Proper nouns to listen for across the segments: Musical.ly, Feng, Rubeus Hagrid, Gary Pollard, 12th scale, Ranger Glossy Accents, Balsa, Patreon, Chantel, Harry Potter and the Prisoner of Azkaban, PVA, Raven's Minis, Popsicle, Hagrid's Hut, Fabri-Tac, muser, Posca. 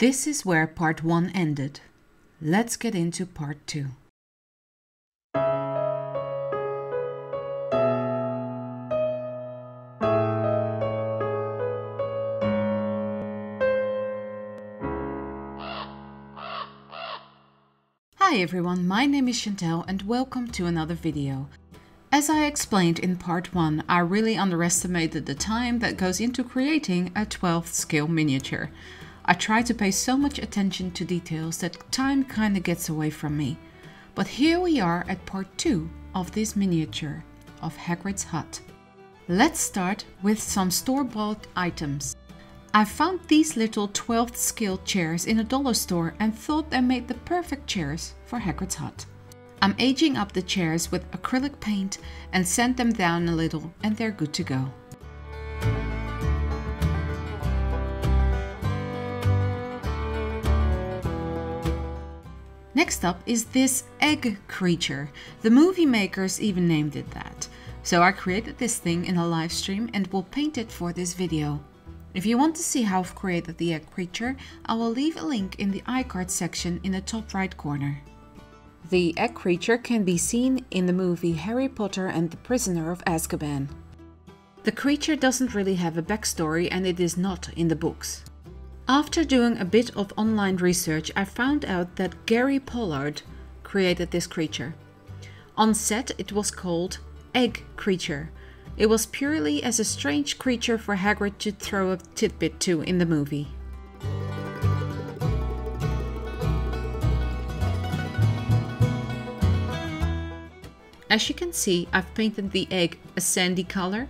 This is where part 1 ended. Let's get into part 2. Hi everyone, my name is Chantel and welcome to another video. As I explained in part 1, I really underestimated the time that goes into creating a 12th scale miniature. I try to pay so much attention to details that time kinda gets away from me. But here we are at part 2 of this miniature of Hagrid's hut. Let's start with some store-bought items. I found these little 12th scale chairs in a dollar store and thought they made the perfect chairs for Hagrid's hut. I'm aging up the chairs with acrylic paint and sand them down a little and they're good to go. Next up is this egg creature. The movie makers even named it that. So I created this thing in a live stream and will paint it for this video. If you want to see how I've created the egg creature, I will leave a link in the iCard section in the top right corner. The egg creature can be seen in the movie Harry Potter and the Prisoner of Azkaban. The creature doesn't really have a backstory and it is not in the books. After doing a bit of online research, I found out that Gary Pollard created this creature. On set, it was called Egg Creature. It was purely as a strange creature for Hagrid to throw a tidbit to in the movie. As you can see, I've painted the egg a sandy color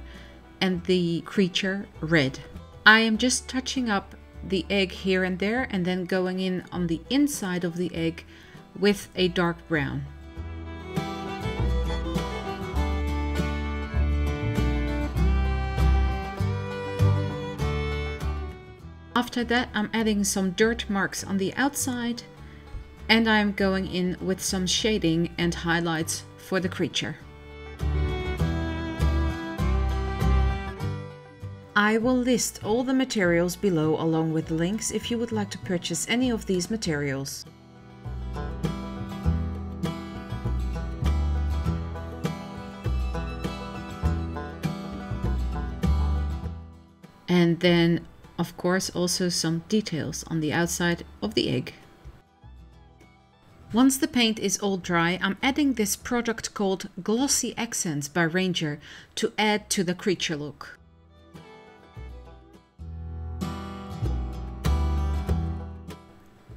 and the creature red. I am just touching up the egg here and there and then going in on the inside of the egg with a dark brown. After that, I'm adding some dirt marks on the outside and I'm going in with some shading and highlights for the creature. I will list all the materials below along with links if you would like to purchase any of these materials. And then, of course, also some details on the outside of the egg. Once the paint is all dry, I'm adding this product called Glossy Accents by Ranger to add to the creature look.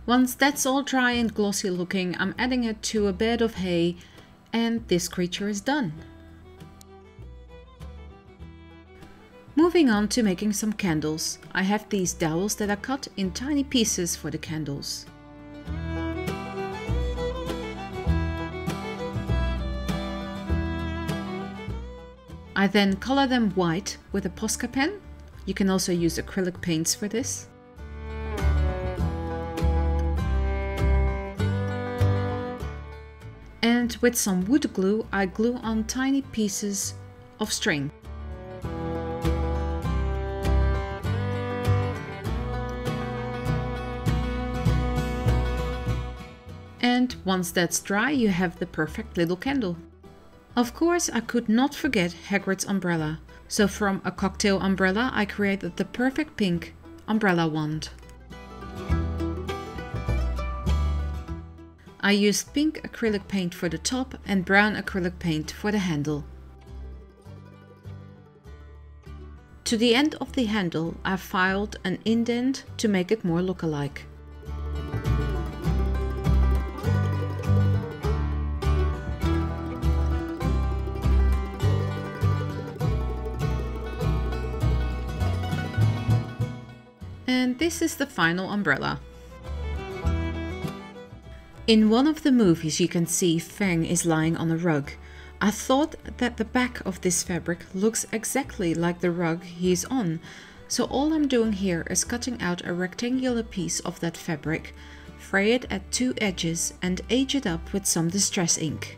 Once that's all dry and glossy looking, I'm adding it to a bed of hay and this creature is done. Moving on to making some candles. I have these dowels that are cut in tiny pieces for the candles. I then color them white with a Posca pen. You can also use acrylic paints for this. And with some wood glue, I glue on tiny pieces of string. And once that's dry, you have the perfect little candle. Of course, I could not forget Hagrid's umbrella. So from a cocktail umbrella, I created the perfect pink umbrella wand. I used pink acrylic paint for the top and brown acrylic paint for the handle. To the end of the handle, I filed an indent to make it more look-alike. And this is the final umbrella. In one of the movies you can see Feng is lying on a rug. I thought that the back of this fabric looks exactly like the rug he's on, so all I'm doing here is cutting out a rectangular piece of that fabric, fray it at two edges and age it up with some distress ink.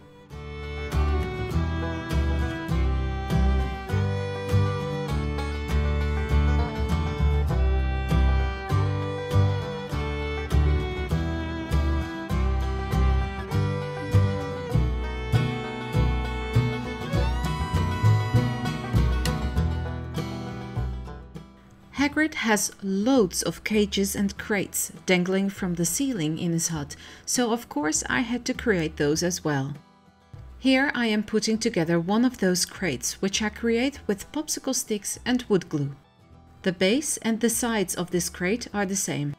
Hagrid has loads of cages and crates dangling from the ceiling in his hut, so of course I had to create those as well. Here I am putting together one of those crates, which I create with popsicle sticks and wood glue. The base and the sides of this crate are the same.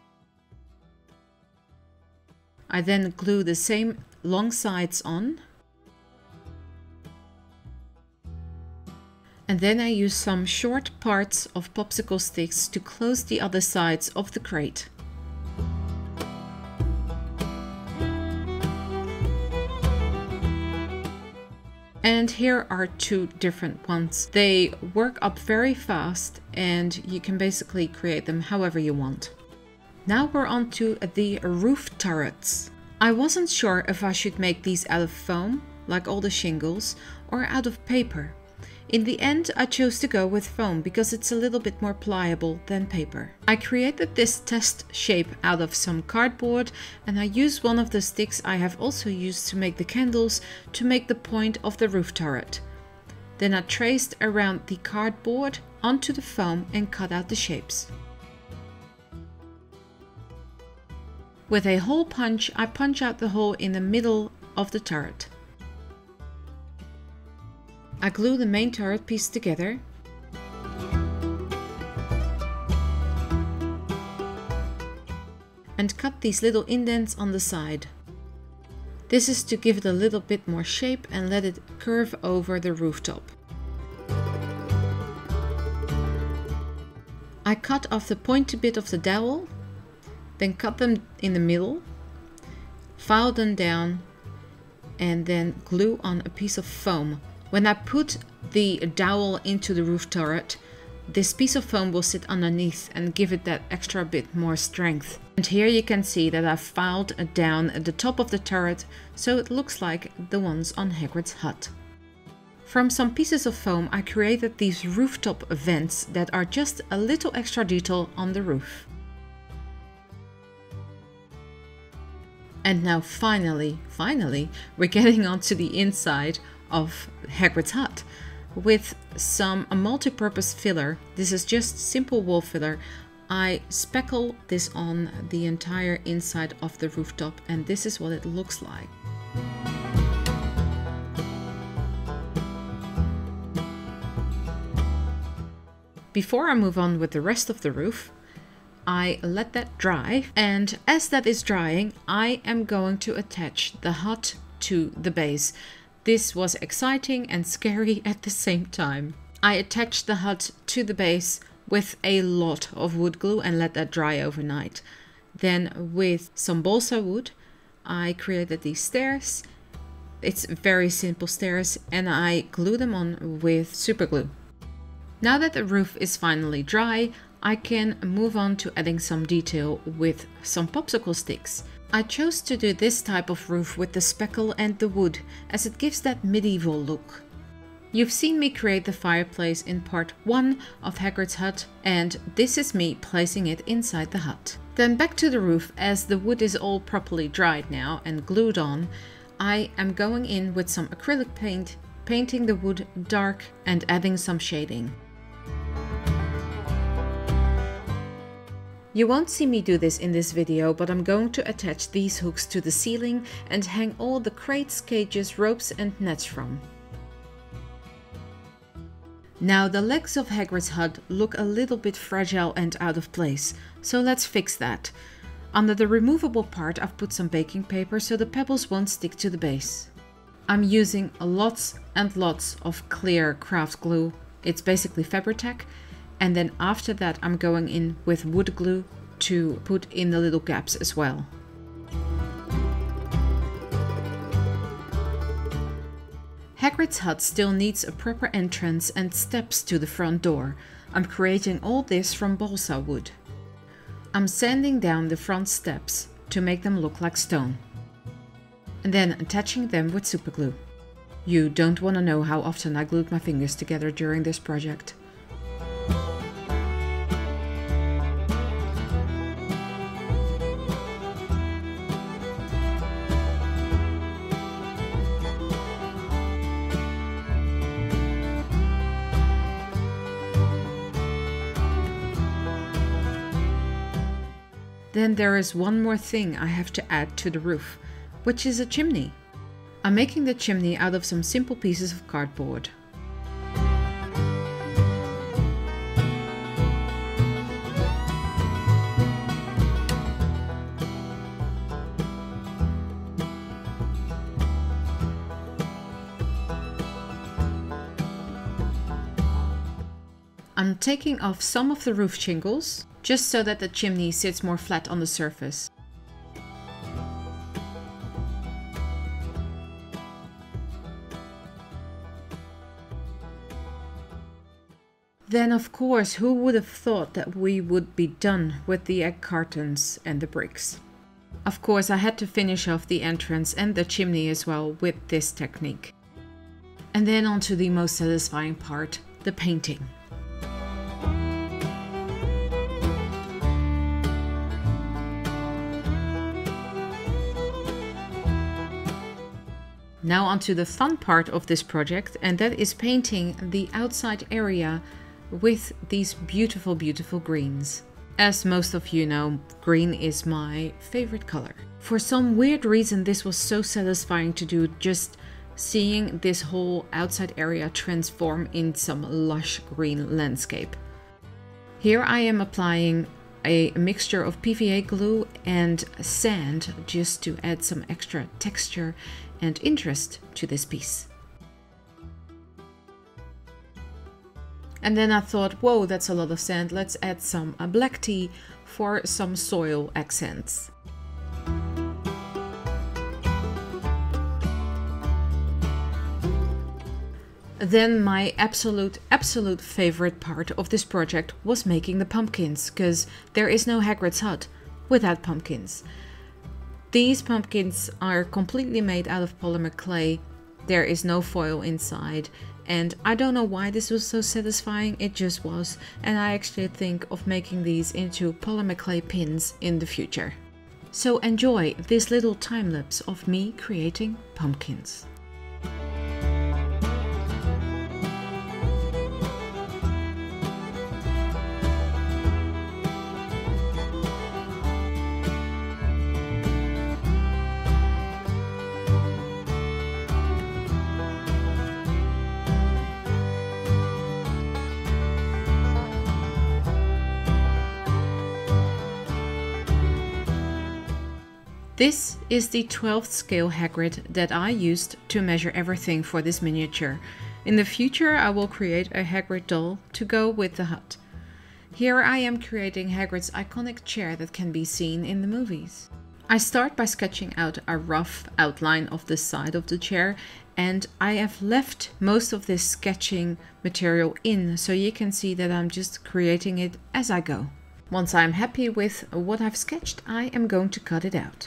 I then glue the same long sides on, and then I use some short parts of popsicle sticks to close the other sides of the crate. And here are two different ones. They work up very fast and you can basically create them however you want. Now we're on to the roof turrets. I wasn't sure if I should make these out of foam, like all the shingles, or out of paper. In the end, I chose to go with foam because it's a little bit more pliable than paper. I created this test shape out of some cardboard, and I used one of the sticks I have also used to make the candles to make the point of the roof turret. Then I traced around the cardboard onto the foam and cut out the shapes. With a hole punch, I punch out the hole in the middle of the turret. I glue the main turret piece together. And cut these little indents on the side. This is to give it a little bit more shape and let it curve over the rooftop. I cut off the pointy bit of the dowel, then cut them in the middle, file them down, and then glue on a piece of foam. When I put the dowel into the roof turret, this piece of foam will sit underneath and give it that extra bit more strength. And here you can see that I've filed down the top of the turret, so it looks like the ones on Hagrid's hut. From some pieces of foam, I created these rooftop vents that are just a little extra detail on the roof. And now finally, we're getting onto the inside of Hagrid's hut with some multi-purpose filler. This is just simple wall filler. I speckle this on the entire inside of the rooftop, and this is what it looks like. Before I move on with the rest of the roof, I let that dry, and as that is drying, I am going to attach the hut to the base. This was exciting and scary at the same time. I attached the hut to the base with a lot of wood glue and let that dry overnight. Then with some balsa wood, I created these stairs. It's very simple stairs, and I glue them on with super glue. Now that the roof is finally dry, I can move on to adding some detail with some popsicle sticks. I chose to do this type of roof with the speckle and the wood, as it gives that medieval look. You've seen me create the fireplace in part 1 of Hagrid's hut, and this is me placing it inside the hut. Then back to the roof, as the wood is all properly dried now and glued on, I am going in with some acrylic paint, painting the wood dark and adding some shading. You won't see me do this in this video, but I'm going to attach these hooks to the ceiling and hang all the crates, cages, ropes and nets from. Now the legs of Hagrid's hut look a little bit fragile and out of place, so let's fix that. Under the removable part I've put some baking paper so the pebbles won't stick to the base. I'm using lots and lots of clear craft glue, it's basically Fabri-Tac. And then after that, I'm going in with wood glue to put in the little gaps as well. Hagrid's hut still needs a proper entrance and steps to the front door. I'm creating all this from balsa wood. I'm sanding down the front steps to make them look like stone. And then attaching them with super glue. You don't want to know how often I glued my fingers together during this project. Then there is one more thing I have to add to the roof, which is a chimney. I'm making the chimney out of some simple pieces of cardboard. I'm taking off some of the roof shingles, just so that the chimney sits more flat on the surface. Then of course, who would have thought that we would be done with the egg cartons and the bricks? Of course, I had to finish off the entrance and the chimney as well with this technique. And then on to the most satisfying part, the painting. Now onto the fun part of this project, and that is painting the outside area with these beautiful, beautiful greens. As most of you know, green is my favorite color. For some weird reason, this was so satisfying to do, just seeing this whole outside area transform in some lush green landscape. Here I am applying a mixture of PVA glue and sand just to add some extra texture and interest to this piece. And then I thought, whoa, that's a lot of sand. Let's add some black tea for some soil accents. Then my absolute favorite part of this project was making the pumpkins, because there is no Hagrid's Hut without pumpkins. These pumpkins are completely made out of polymer clay. There is no foil inside, and I don't know why this was so satisfying, it just was, and I actually think of making these into polymer clay pins in the future. So enjoy this little time lapse of me creating pumpkins. This is the 12th scale Hagrid that I used to measure everything for this miniature. In the future, I will create a Hagrid doll to go with the hut. Here I am creating Hagrid's iconic chair that can be seen in the movies. I start by sketching out a rough outline of the side of the chair, and I have left most of this sketching material in, so you can see that I'm just creating it as I go. Once I'm happy with what I've sketched, I am going to cut it out.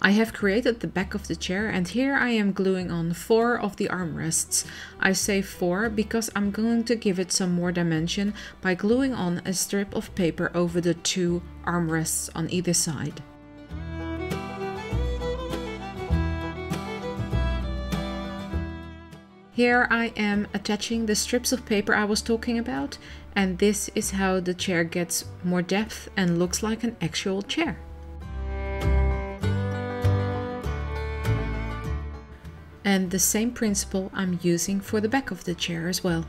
I have created the back of the chair, and here I am gluing on 4 of the armrests. I say 4 because I'm going to give it some more dimension by gluing on a strip of paper over the 2 armrests on either side. Here I am attaching the strips of paper I was talking about, and this is how the chair gets more depth and looks like an actual chair. And the same principle I'm using for the back of the chair as well.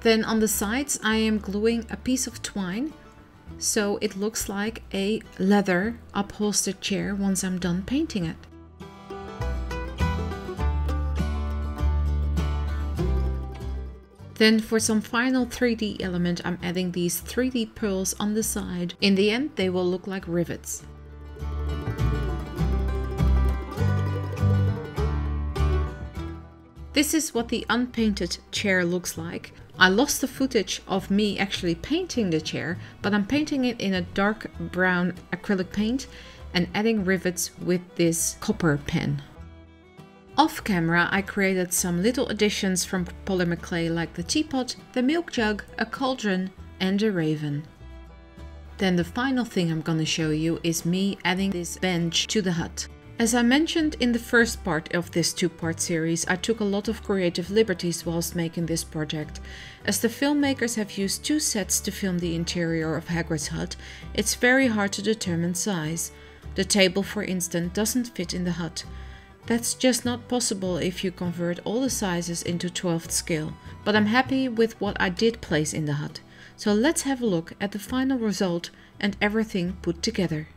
Then on the sides I am gluing a piece of twine, so it looks like a leather upholstered chair once I'm done painting it. Then for some final 3D element, I'm adding these 3D pearls on the side. In the end, they will look like rivets. This is what the unpainted chair looks like. I lost the footage of me actually painting the chair, but I'm painting it in a dark brown acrylic paint and adding rivets with this copper pen. Off camera, I created some little additions from polymer clay like the teapot, the milk jug, a cauldron and a raven. Then the final thing I'm gonna show you is me adding this bench to the hut. As I mentioned in the first part of this two-part series, I took a lot of creative liberties whilst making this project. As the filmmakers have used two sets to film the interior of Hagrid's hut, it's very hard to determine size. The table, for instance, doesn't fit in the hut. That's just not possible if you convert all the sizes into 12th scale, but I'm happy with what I did place in the hut. So let's have a look at the final result and everything put together.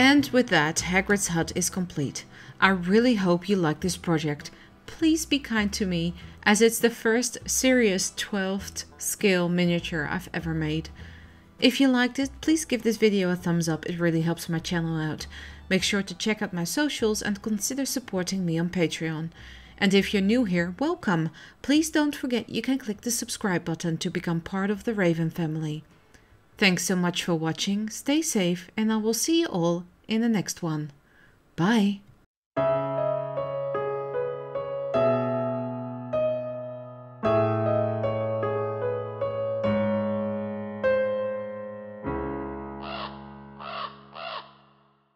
And with that, Hagrid's hut is complete. I really hope you like this project. Please be kind to me, as it's the first serious 12th scale miniature I've ever made. If you liked it, please give this video a thumbs up, it really helps my channel out. Make sure to check out my socials and consider supporting me on Patreon. And if you're new here, welcome! Please don't forget you can click the subscribe button to become part of the Raven family. Thanks so much for watching, stay safe, and I will see you all in the next one. Bye!